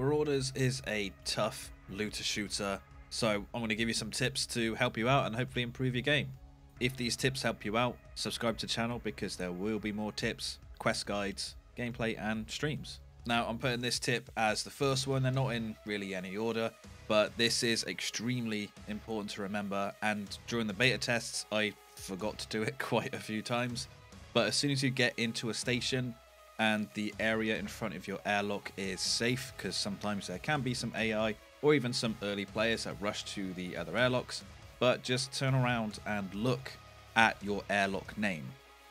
Marauders is a tough looter shooter, so I'm going to give you some tips to help you out and hopefully improve your game. If these tips help you out, subscribe to the channel because there will be more tips, quest guides, gameplay and streams. Now I'm putting this tip as the first one. They're not in really any order, but this is extremely important to remember, and during the beta tests I forgot to do it quite a few times. But as soon as you get into a station and the area in front of your airlock is safe, because sometimes there can be some AI or even some early players that rush to the other airlocks, but just turn around and look at your airlock name.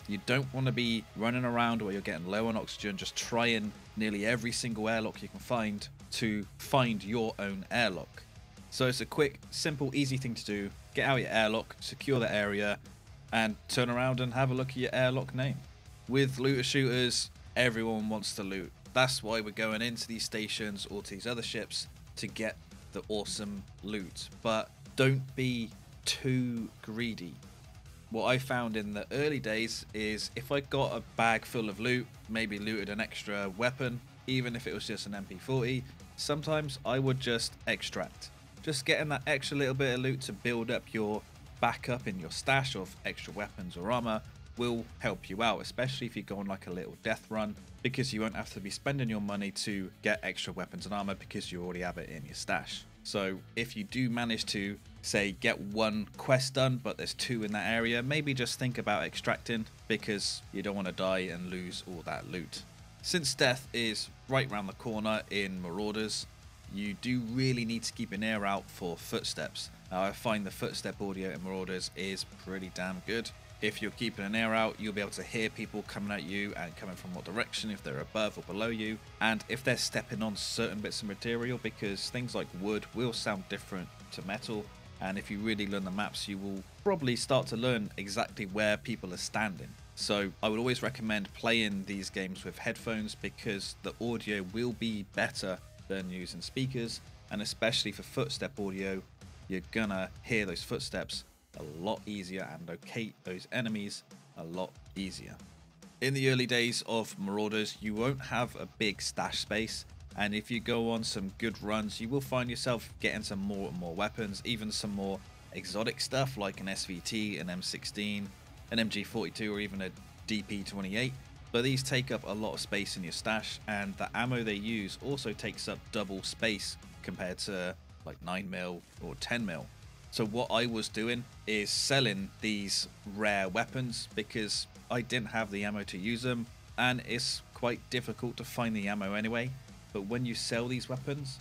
You don't want to be running around where you're getting low on oxygen, just trying nearly every single airlock you can find to find your own airlock. So it's a quick, simple, easy thing to do. Get out your airlock, secure the area, and turn around and have a look at your airlock name. With looter shooters, everyone wants to loot. That's why we're going into these stations or to these other ships to get the awesome loot. But don't be too greedy. What I found in the early days is if I got a bag full of loot, maybe looted an extra weapon, even if it was just an MP40, sometimes I would just extract. Just getting that extra little bit of loot to build up your backup in your stash of extra weapons or armor will help you out, especially if you go on like a little death run, because you won't have to be spending your money to get extra weapons and armor because you already have it in your stash. So if you do manage to, say, get one quest done but there's two in that area, maybe just think about extracting, because you don't want to die and lose all that loot. Since death is right around the corner in Marauders, you do really need to keep an ear out for footsteps. Now, I find the footstep audio in Marauders is pretty damn good. If you're keeping an ear out, you'll be able to hear people coming at you and coming from what direction, if they're above or below you, and if they're stepping on certain bits of material, because things like wood will sound different to metal. And if you really learn the maps, you will probably start to learn exactly where people are standing. So I would always recommend playing these games with headphones, because the audio will be better than using speakers, and especially for footstep audio, you're gonna hear those footsteps a lot easier and locate those enemies a lot easier. In the early days of Marauders, you won't have a big stash space, and if you go on some good runs, you will find yourself getting some more and more weapons, even some more exotic stuff like an SVT, an M16, an MG42, or even a DP28. But these take up a lot of space in your stash, and the ammo they use also takes up double space compared to like 9mm or 10mm. So what I was doing is selling these rare weapons because I didn't have the ammo to use them, and it's quite difficult to find the ammo anyway. But when you sell these weapons,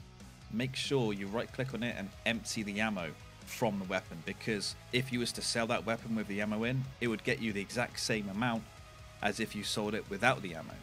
make sure you right click on it and empty the ammo from the weapon, because if you was to sell that weapon with the ammo in, it would get you the exact same amount as if you sold it without the ammo.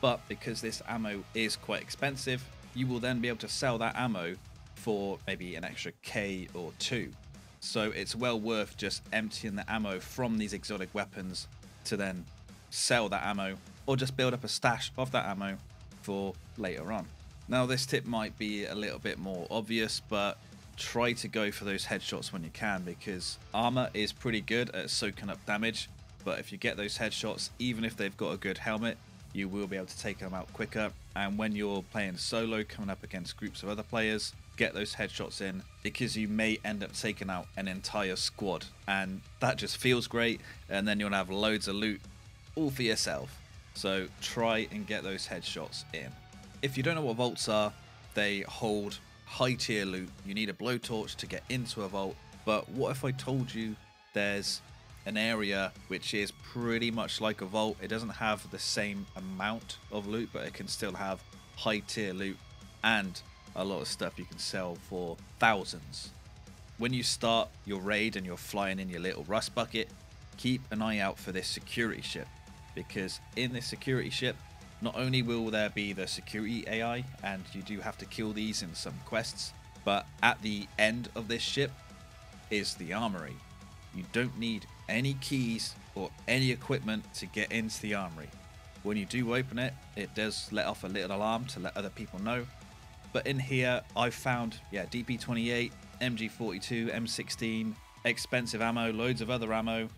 But because this ammo is quite expensive, you will then be able to sell that ammo for maybe an extra K or two. So it's well worth just emptying the ammo from these exotic weapons to then sell that ammo, or just build up a stash of that ammo for later on. Now, this tip might be a little bit more obvious, but try to go for those headshots when you can, because armor is pretty good at soaking up damage. But if you get those headshots, even if they've got a good helmet, you will be able to take them out quicker. And when you're playing solo, coming up against groups of other players, get those headshots in, because you may end up taking out an entire squad, and that just feels great, and then you'll have loads of loot all for yourself. So try and get those headshots in. If you don't know what vaults are, they hold high tier loot. You need a blowtorch to get into a vault. But what if I told you there's an area which is pretty much like a vault? It doesn't have the same amount of loot, but it can still have high tier loot and a lot of stuff you can sell for thousands. When you start your raid and you're flying in your little rust bucket, keep an eye out for this security ship, because in this security ship, not only will there be the security AI, and you do have to kill these in some quests, but at the end of this ship is the armory. You don't need any keys or any equipment to get into the armory. When you do open it, it does let off a little alarm to let other people know. But in here, I found, yeah, DP28, MG42, M16, expensive ammo, loads of other ammo,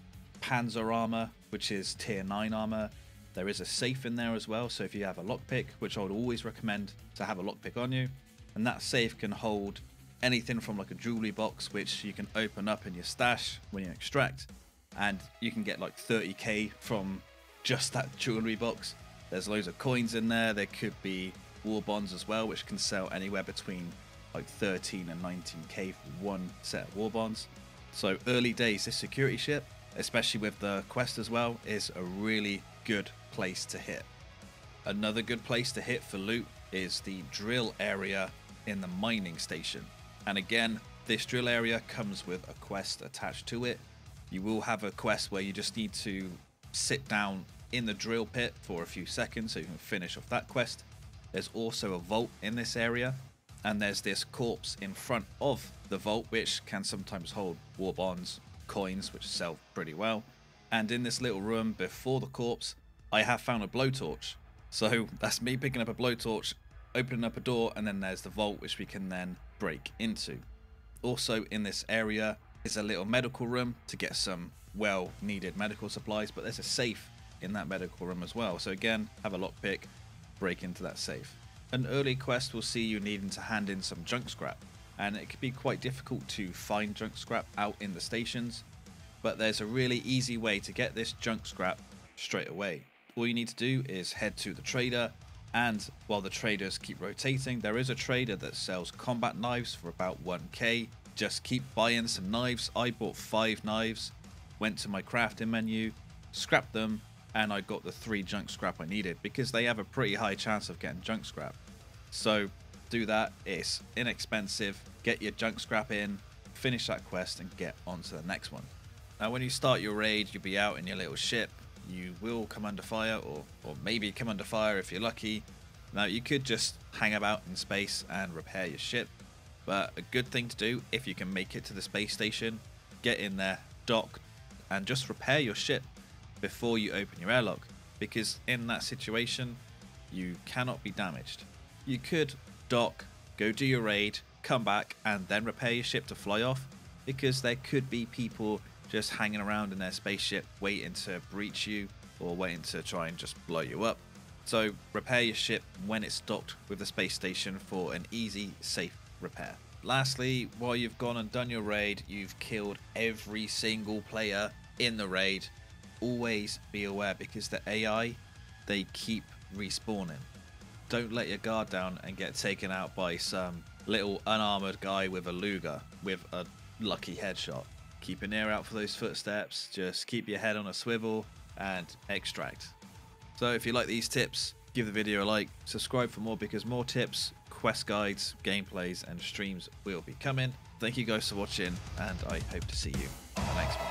Panzer armor, which is tier 9 armor, There is a safe in there as well, so if you have a lockpick, which I would always recommend to have a lockpick on you, and that safe can hold anything from like a jewelry box, which you can open up in your stash when you extract, and you can get like 30k from just that jewelry box. There's loads of coins in there. There could be war bonds as well, which can sell anywhere between like 13 and 19k for one set of war bonds. So early days, this security ship, especially with the quest as well, is a really good place to hit. Another good place to hit for loot is the drill area in the mining station. And again, this drill area comes with a quest attached to it. You will have a quest where you just need to sit down in the drill pit for a few seconds so you can finish off that quest. There's also a vault in this area, and there's this corpse in front of the vault, which can sometimes hold war bonds, coins, which sell pretty well. And in this little room before the corpse, I have found a blowtorch. So that's me picking up a blowtorch, opening up a door, and then there's the vault, which we can then break into. Also in this area is a little medical room to get some well-needed medical supplies, but there's a safe in that medical room as well. So again, have a lockpick, break into that safe. An early quest will see you needing to hand in some junk scrap, and it can be quite difficult to find junk scrap out in the stations, but there's a really easy way to get this junk scrap straight away. All you need to do is head to the trader, and while the traders keep rotating, there is a trader that sells combat knives for about 1k. Just keep buying some knives. I bought 5 knives, went to my crafting menu, scrapped them, and I got the 3 junk scrap I needed, because they have a pretty high chance of getting junk scrap. So do that, it's inexpensive, get your junk scrap in, finish that quest, and get on to the next one. Now when you start your raid, you'll be out in your little ship. You will come under fire, or maybe come under fire if you're lucky. Now you could just hang about in space and repair your ship, but a good thing to do if you can make it to the space station, get in there, dock, and just repair your ship before you open your airlock, because in that situation you cannot be damaged. You could dock, go do your raid, come back, and then repair your ship to fly off, because there could be people just hanging around in their spaceship waiting to breach you or waiting to try and just blow you up. So repair your ship when it's docked with the space station for an easy, safe repair. Lastly, while you've gone and done your raid, you've killed every single player in the raid. Always be aware, because the AI, they keep respawning. Don't let your guard down and get taken out by some little unarmored guy with a Luger with a lucky headshot. Keep an ear out for those footsteps, just keep your head on a swivel and extract. So if you like these tips, give the video a like, subscribe for more, because more tips, quest guides, gameplays and streams will be coming. Thank you guys for watching, and I hope to see you in the next one.